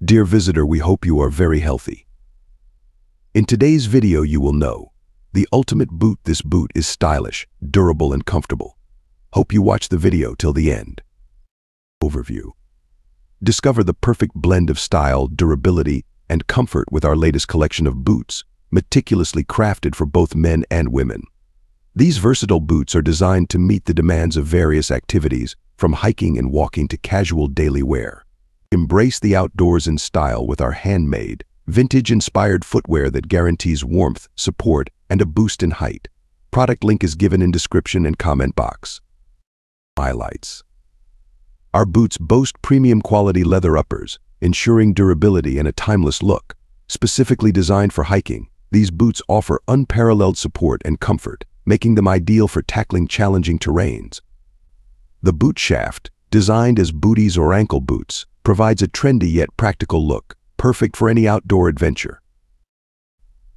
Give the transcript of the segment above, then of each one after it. Dear visitor, we hope you are very healthy. In today's video you will know the ultimate boot. This boot is stylish, durable and comfortable. Hope you watch the video till the end. Overview. Discover the perfect blend of style, durability and comfort with our latest collection of boots, meticulously crafted for both men and women. These versatile boots are designed to meet the demands of various activities, from hiking and walking to casual daily wear. Embrace the outdoors in style with our handmade, vintage-inspired footwear that guarantees warmth, support, and a boost in height. Product link is given in description and comment box. Highlights. Our boots boast premium quality leather uppers, ensuring durability and a timeless look. Specifically designed for hiking, these boots offer unparalleled support and comfort, making them ideal for tackling challenging terrains. The boot shaft, designed as booties or ankle boots, provides a trendy yet practical look, perfect for any outdoor adventure.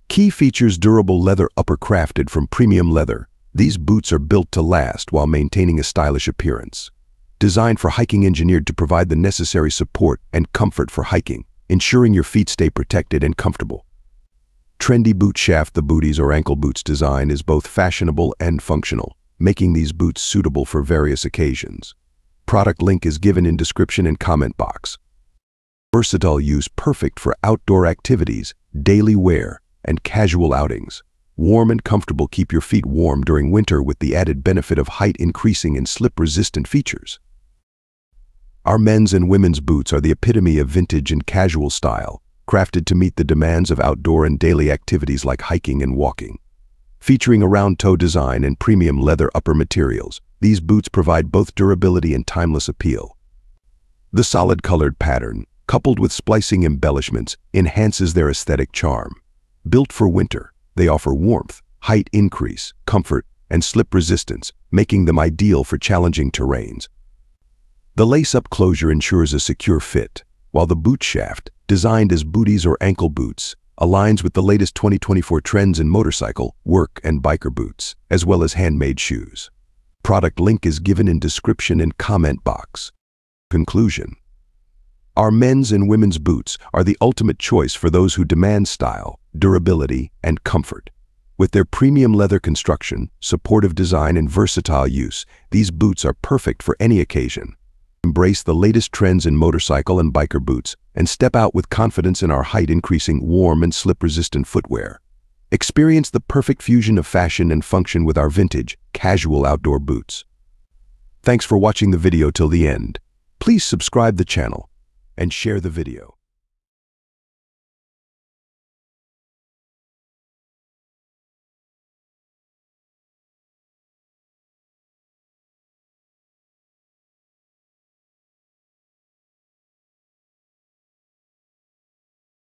Key features: durable leather upper crafted from premium leather. These boots are built to last while maintaining a stylish appearance. Designed for hiking, engineered to provide the necessary support and comfort for hiking, ensuring your feet stay protected and comfortable. Trendy boot shaft. The booties or ankle boots design is both fashionable and functional, making these boots suitable for various occasions. Product link is given in description and comment box. Versatile use, perfect for outdoor activities, daily wear, and casual outings. Warm and comfortable, keep your feet warm during winter with the added benefit of height increasing and slip-resistant features. Our men's and women's boots are the epitome of vintage and casual style, crafted to meet the demands of outdoor and daily activities like hiking and walking. Featuring a round-toe design and premium leather upper materials, these boots provide both durability and timeless appeal. The solid colored pattern, coupled with splicing embellishments, enhances their aesthetic charm. Built for winter, they offer warmth, height increase, comfort, and slip resistance, making them ideal for challenging terrains. The lace-up closure ensures a secure fit, while the boot shaft, designed as booties or ankle boots, aligns with the latest 2024 trends in motorcycle, work, and biker boots, as well as handmade shoes. Product link is given in description and comment box. Conclusion. Our men's and women's boots are the ultimate choice for those who demand style, durability, and comfort. With their premium leather construction, supportive design, and versatile use, these boots are perfect for any occasion. Embrace the latest trends in motorcycle and biker boots and step out with confidence in our height-increasing, warm and slip-resistant footwear. Experience the perfect fusion of fashion and function with our vintage, casual outdoor boots. Thanks for watching the video till the end. Please subscribe the channel and share the video.